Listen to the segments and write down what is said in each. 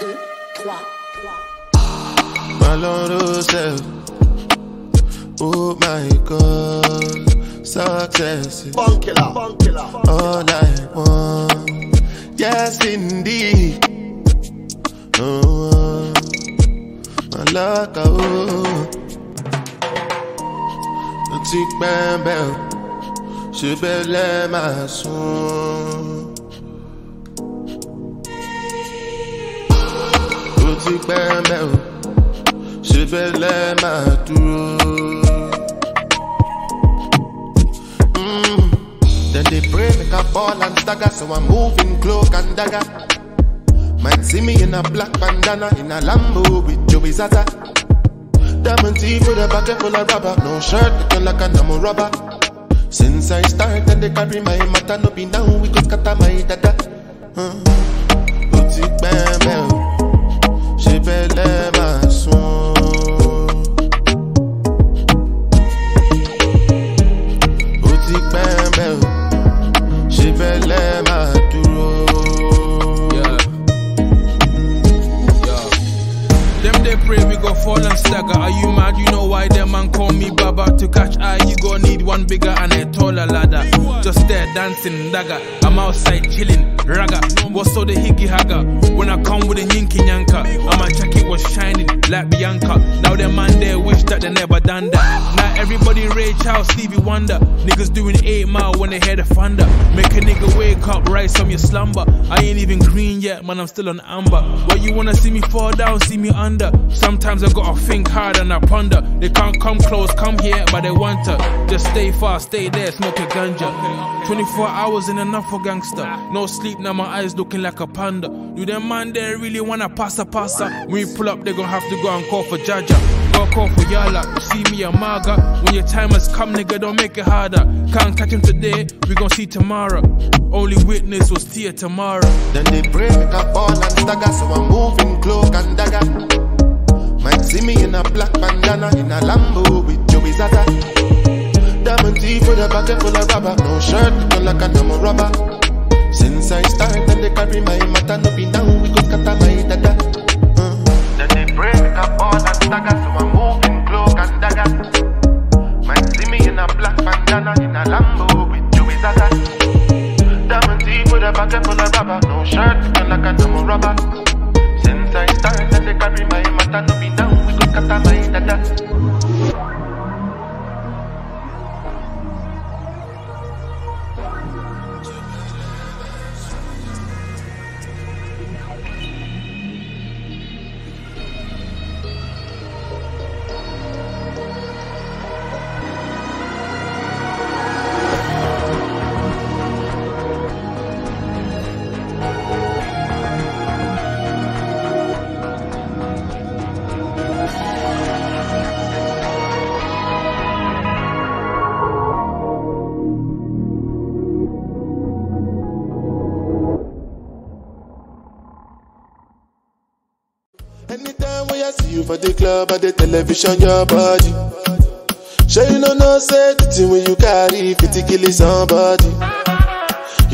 My Lord, oh, self. Oh, my God. Success. Funkula. All I want. Yes, indeed. Oh, my Lord, oh. Take my bell. Je belle ma son. Boutique belle. Je belle ma tour. Then they pray make a ball and stagger, so I'm moving cloak and dagger. Might see me in a black bandana, in a Lambo with Jowi Zaza. Diamond teeth with a bucket full of rubber. No shirt looking like a normal rubber. Since I started, they carry my matter. No be now, we go scatter my data. Boutique belle, she belle ma soin. Boutique belle, she belle ma tour. Yeah. Them they pray we go fall and stagger. Are you mad? You know why them man call me Baba? To catch eye, you go need one bigger and a taller ladder. Just there dancing dagger. I'm outside chilling ragga. What's all the higgy hagger? When I come with a yinky yanka, I'ma check it was shining like Bianca. Now them man there wish that they never done that. Now everybody Ray Charles, Stevie Wonder. Niggas doing 8 Mile when they hear the thunder. Make a nigga wake up, rise from your slumber. I ain't even green yet, man, I'm still on amber. Why you wanna see me fall down, see me under? Sometimes I gotta think hard and I ponder. They can't come close, come here, but they want to. Just stay far, stay there, smoke a ganja. 24 hours ain't enough for gangster. No sleep, now my eyes looking like a panda. Do them man there really wanna passa? When you pull up, they gon' have to go and call for Jah Jah. Go call for Yala, see me a maga. When your time has come, nigga, don't make it harder. Can't catch him today, we gon' see Tamara. Only witness was Tia, Tamara. Then they break a ball and stagger, so I'm moving cloak and dagger. Might see me in a black bandana, in a Lambo with Jowi Zaza. Diamond teeth with a bucket full of rubber. No shirt looking like a normal rubber. Since I started, they carry my matter. No be now, we go scatter my data. Then they break the ball and stagger, so I'm moving cloak and dagger. Might see me in a black bandana, in a Lambo with Jowi Zaza. Diamond teeth with a bucket full of rubber. No shirt looking like a normal rubber. Since I started, they carry my matter. No be now, we go scatter my data. For the club or the television, your body. Sure you know no say the thing when you carry 50 killing somebody.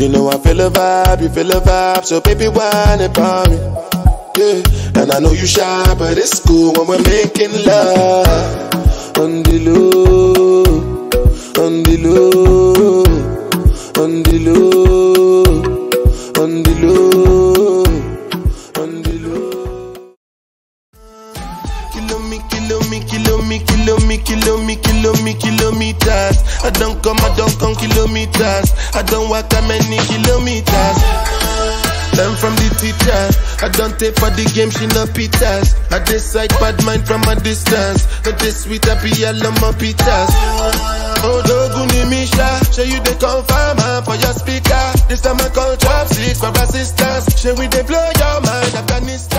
You know I feel a vibe, you feel a vibe, so baby whine about me. Yeah, and I know you shy, but it's cool when we're making love. On the low, on the low, on the low, on the low. Kilometers. I don't come kilometers. I don't walk that many kilometers. Learn from the teacher. I don't take for the game, she no pitas. I decide bad mind from a distance. But this sweet happy yellow my pitas. Oh, Doguni Misha. Show you the confirmer for your speaker. This time I call traffic for assistance. Show we they blow your mind, Afghanistan.